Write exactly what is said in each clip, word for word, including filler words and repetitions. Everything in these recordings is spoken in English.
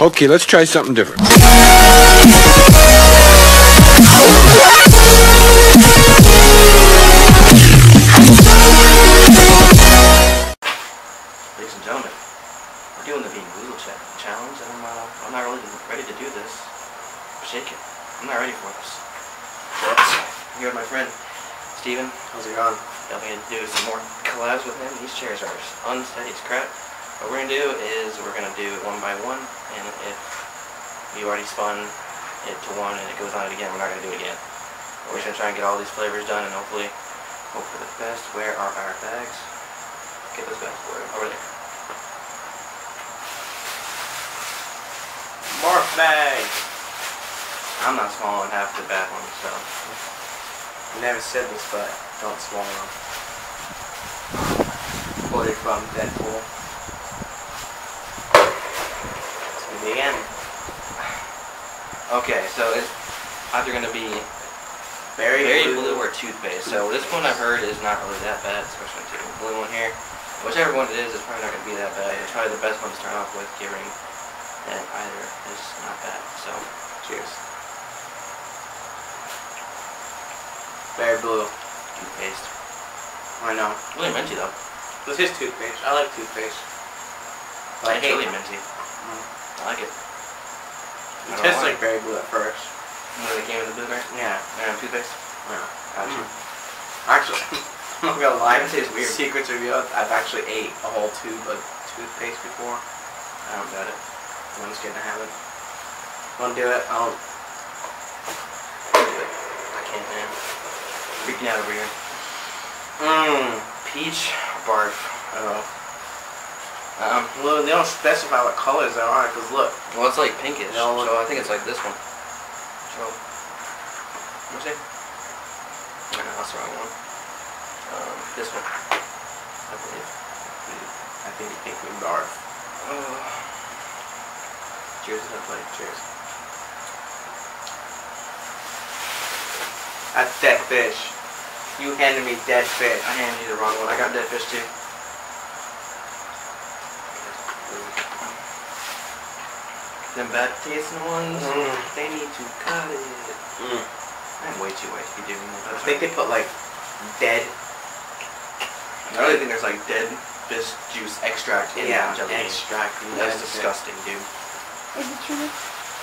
Okay, let's try something different. Ladies and gentlemen, we're doing the Bean Boozled challenge, and I'm, uh, I'm not really ready to do this. I'm shaking. I'm not ready for this. I'm here with my friend, Steven. How's it going? Now we need to do some more collabs with him. These chairs are unsteady as crap. What we're going to do is we're going to do it one by one, and if you already spun it to one and it goes on it again, we're not going to do it again. We're just going to try and get all these flavors done and hopefully hope for the best. Where are our bags? Get those bags for it. Over there. Mark bag! I'm not swallowing half the bad ones, so... I never said this, but don't swallow them. Quoted from Deadpool. Again. Okay, so it's either going to be berry, berry blue, blue or toothpaste. So this one I've heard is not really that bad, especially the blue one here. Whichever one it is, it's probably not going to be that bad. It's probably the best one to start off with, giving that either is not bad. So, cheers. Berry blue. Toothpaste. I know. Really minty though. This is toothpaste. I like toothpaste. I like really minty. Mm. I like it. It tastes like berry blue at first. When they came in the blueberry? Yeah. And toothpaste? Yeah. Gotcha. Mm. Actually, I'm not gonna lie, this is weird. Secrets revealed, I've actually ate a whole tube of toothpaste before. I don't doubt it. I'm just gonna have it. Won't do it, I'll do it. I can't, man. Freaking out over here. Mmm. Peach barf. Oh. Um, well, they don't specify what colors there are, because look. Well, it's like pinkish, you know, so I think it's like this one. So, what's it? No, that's the wrong one. Um, this one. I believe. I think you think we barf. Oh. Cheers to the plate. Cheers. That's dead fish. You handed me dead fish. I handed you the wrong one. I got dead fish too. Them bad tasting ones, mm. They need to cut it. Mm. I'm way too white to be doing that. I think they put like dead. I really think there's like dead fish juice extract in yeah, the jelly. Extract. That's disgusting, dude. Is it true?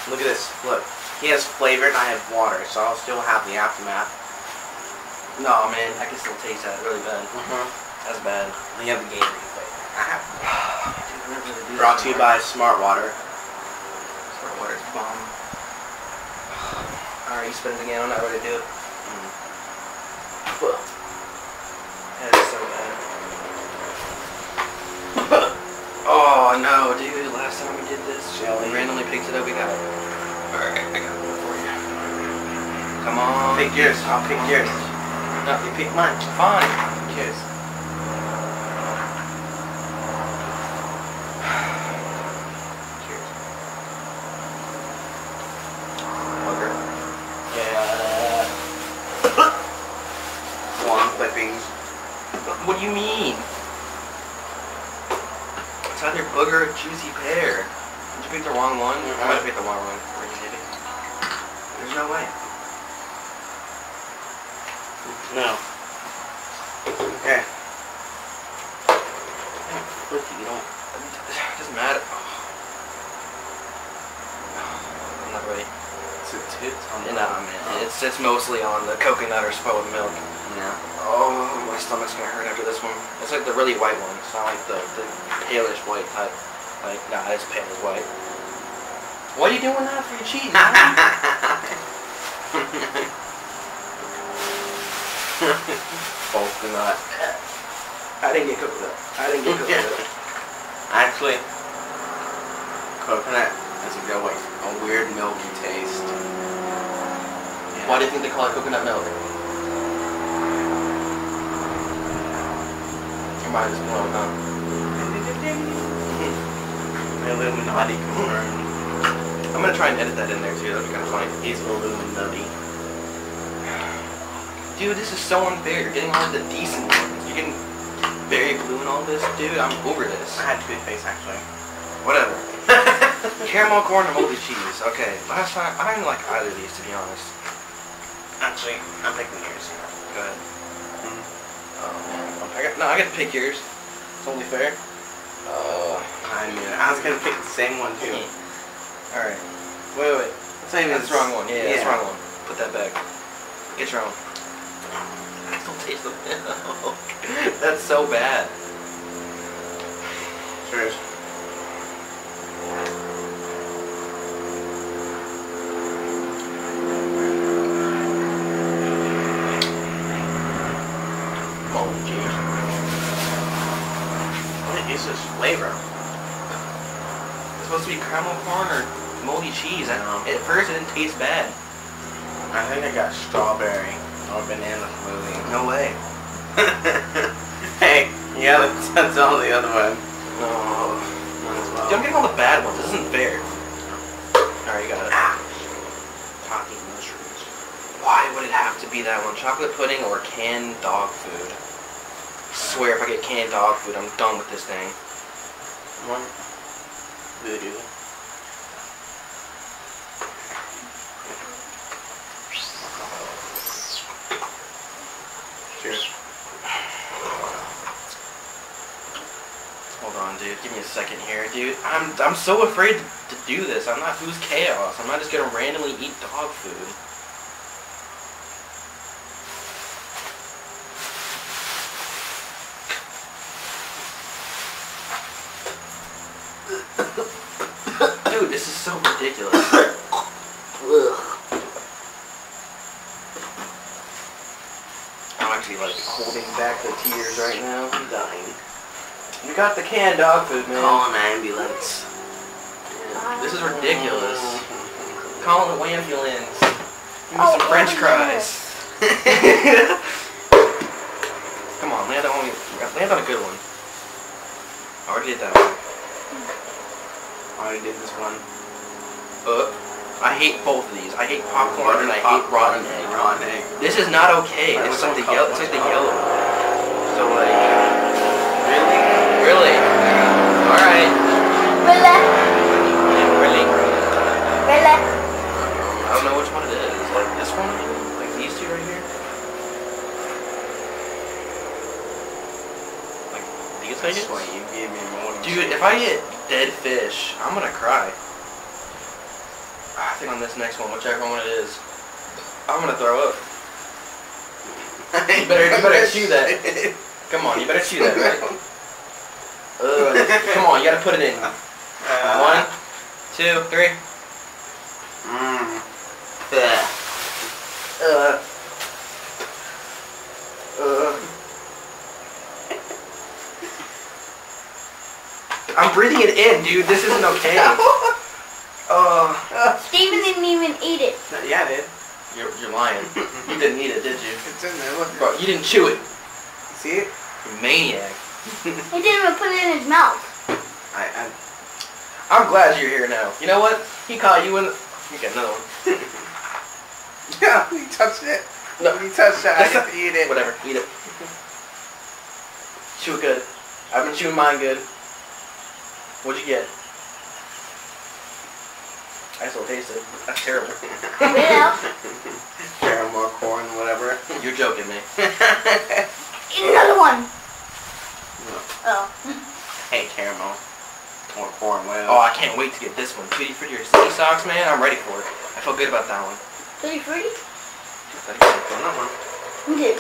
Look at this. Look, he has flavor and I have water, so I'll still have the aftermath. No, man, I can still taste that really bad. Mm-hmm. That's bad. You have the game. I have. Dude, I really do Brought to you by Smart Water. Water's bomb. Alright, you spin it again, I'm not ready to do it. Mm. Whoa. That is so bad. Oh no, dude, last time we did this, Jelly. We randomly picked it up, we got it. Alright, I got one for you. Come on. Pick yours, I'll pick yours. No, you pick mine. Fine. Cheers. What do you mean? It's either booger or juicy pear. Did you pick the wrong one? Mm-hmm. I might have picked the wrong one. Where you did it? There's no way. No. Okay. You don't. It doesn't matter. I'm not ready. It's a toot on the nah, man. It's it's mostly on the coconut or spoiled milk. Yeah. Oh, my stomach's gonna hurt after this one. It's like the really white one. It's not like the, the palish white type. Like, nah, it's pale as white. What are you doing that for your cheese? Both do not. I didn't get coconut. I didn't get coconut. Actually, coconut has a good way. A weird milky taste. Yeah. Why do you think they call it coconut milk? Might as well not. Illuminati confirmed. I'm gonna try and edit that in there too. That'd be kind of funny. He's Illuminati. Dude, this is so unfair. You're getting all the decent ones. You're getting berry blue and all this, dude. I'm over this. I had toothpaste actually. Whatever. Caramel corn and moldy cheese. Okay, last time, I didn't like either of these, to be honest. Actually, I'm picking yours. Go ahead. Mm-hmm. um, I got, no, I got to pick yours. It's only fair. Uh, I mean, I was going to pick the same one, too. Alright. Wait, wait, wait. Same that's the wrong one. Yeah, yeah, that's the wrong one. Put that back. Get your own. I still taste the milk. That's so bad. Cheers. Oh, jeez. What is this flavor? It's supposed to be caramel corn or moldy cheese. I don't know. At first, it didn't taste bad. I think I got strawberry or banana smoothie. No way. Hey, yeah, that's all the other one. No, might as well. Dude, I'm getting all the bad ones. This isn't fair. Alright, you got it. Ah. Talking mushrooms. Why would it have to be that one? Chocolate pudding or canned dog food? I swear, if I get canned dog food, I'm done with this thing. What? Do they do that? Cheers. Hold on, dude. Give me a second here, dude. I'm I'm so afraid to do this. I'm not Food's Chaos. I'm not just gonna randomly eat dog food. Dude, this is so ridiculous. I'm actually like holding back the tears right now. I'm dying. You got the canned dog food, man. Call an ambulance. Yeah. This is ridiculous. Call an ambulance. Give me oh, some French fries. Come on, land on, land on a good one. I already did that one. I already did this one. Uh, I hate both of these. I hate popcorn and I hate rotten egg. Rotten egg. This is not okay. It's like, the yellow, it's like the yellow one. So like... Really? Alright. Really? Really? Really? I don't know which one it is. Like this one? Like these two right here? Like these things? You gave me more. Dude, if I get dead fish, I'm gonna cry. I think on this next one, whichever one it is, I'm gonna throw up. You better, you better chew that. Come on, you better chew that, right? Ugh. Come on, you gotta put it in. Uh, One, two, three. Mmm. Uh. Uh. I'm breathing it in, dude. This isn't okay. Uh. Steven didn't even eat it. Yeah, I did. You're, you're lying. You didn't eat it, did you? It's in there, wasn't it? Bro, you didn't chew it. See it? You maniac. He didn't even put it in his mouth. I, I'm, I'm glad you're here now. You know what? He caught you in... You got another one. Yeah, he touched it. No. He touched it. I got to eat it. Whatever. Eat it. Chew it good. I've been chewing mine good. What'd you get? I still taste it. That's terrible. Yeah. Caramel corn, whatever. You're joking me. Eat another one. Oh. Hey, caramel. More corn, whatever. Oh, I can't wait to get this one. Tutti Frutti or sticky socks, man? I'm ready for it. I feel good about that one. Tutti Frutti? I got that one. You did.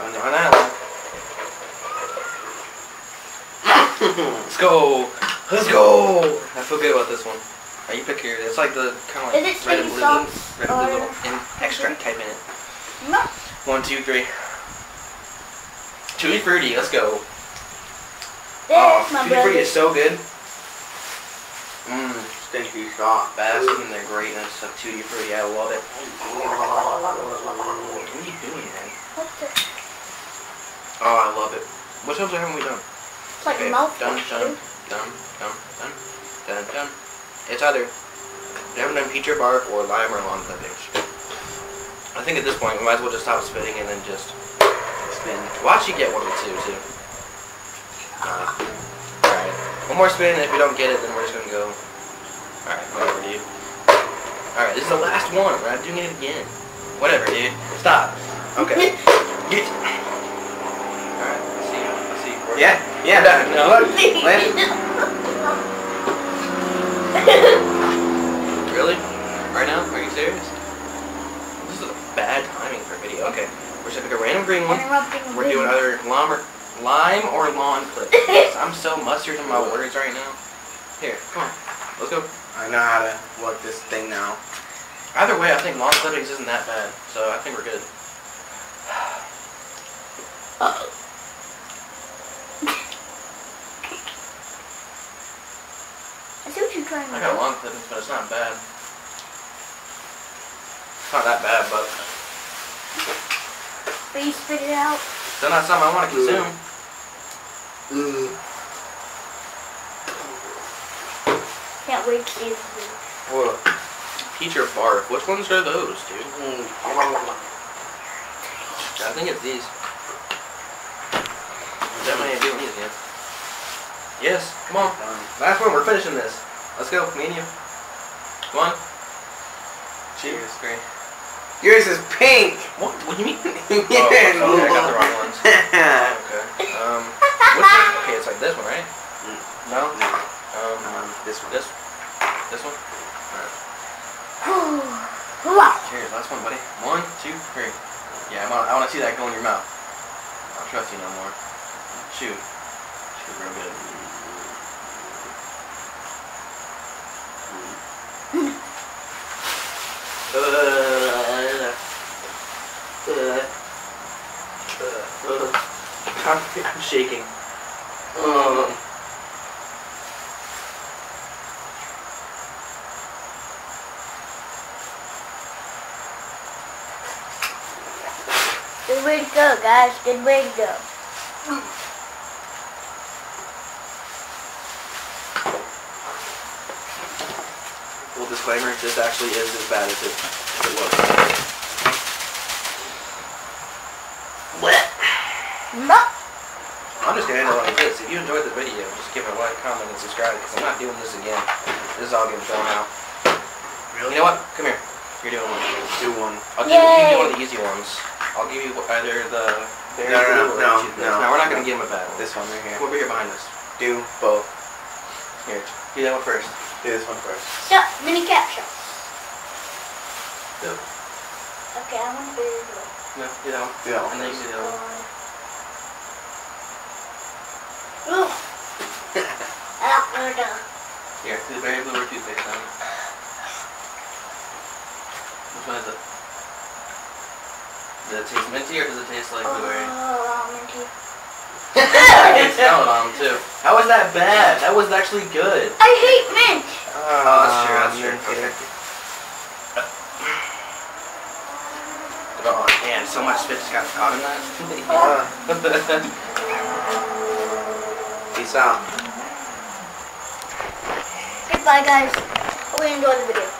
On that one. Let's go. Let's go. I feel good about this one. Are you pick yours? It's like the kind of like is it red and blue, red and blue little extract type in it. No. One, two, three. Tutti Frutti, let's go. This oh, Tutti brother. Frutti is so good. Mmm, stinky shot. Baskin and the greatness of Tutti Frutti, I love it. What are you doing, man? What the? Oh, I love it. What else haven't we done? It's like okay. Mouth done, done, done, done, done, done, done. It's either we haven't done peach or bark or lime or long clippings. I think at this point we might as well just stop spitting and then just... Why don't you get one or two, too? Uh, Alright. One more spin, and if we don't get it, then we're just going to go. Alright, whatever, dude. Alright, this is the last one. We're not doing it again. Whatever, dude. Stop. Okay. Get. Alright, I see you. I see you. We're yeah, yeah. We're no. Land. Really? Right now? Are you serious? This is a bad timing for a video. Okay. We're just going to pick a random green one. We're doing either lime or, lime or lawn clip. I'm so mustard in my words right now. Here, come on. Let's go. I know how to work this thing now. Either way, I think long clippings isn't that bad, so I think we're good. Uh-oh. I see what you're trying to do. I got long clippings, but it's not bad. It's not that bad, but... But you spit it out? That's not something I want to consume. Ooh. Ooh. Can't wait to eat them. Whoa. Peach or barf? Which ones are those, dude? Mm. I think it's these. Definitely ain't doing these again. Yes, come on. Last one, we're finishing this. Let's go, me and you. Come on. Cheers. Great. Yours is pink! What? What do you mean? Oh, okay, I got the wrong ones. Okay. Um, what's this? Okay, it's like this one, right? No? No. Um, um, this one. This This one? Alright. Cheers, last one, buddy. One, two, three. Yeah, I'm on, I want to see that go in your mouth. I don't trust you no more. Chew. Chew real good. uh, uh, uh, uh, I'm shaking. Um... Good way to go, guys. Good way to go. Well, disclaimer, this actually is as bad as it, as it looks. What? No. I'm just going to end it like this. If you enjoyed the video, just give it a like, comment, and subscribe, because I'm not doing this again. This is all getting thrown out. Really? You know what? Come here. You're doing one. Do one. I'll give you one of the easy ones. I'll give you either the... No, no, no, no, no. No, we're not going to give him a bad one. This one right here. Come over here behind us. Do both. Here, do that one first. Do this one first. So, mini capture. Do. Okay, I want to do this one. No, do that one. Do that one. And then you do that one. Ooh. I don't know what to. Here, do the berry blue or toothpaste on it. Which one is it? Does it taste minty or does it taste like blueberry? Oh, minty. I can smell it on them too. How was that bad? That was actually good. I hate mint. Oh, that's true, that's true. Okay. Oh, man, so much spit just got caught in that. Peace out. Goodbye, guys. Hope you enjoyed the video.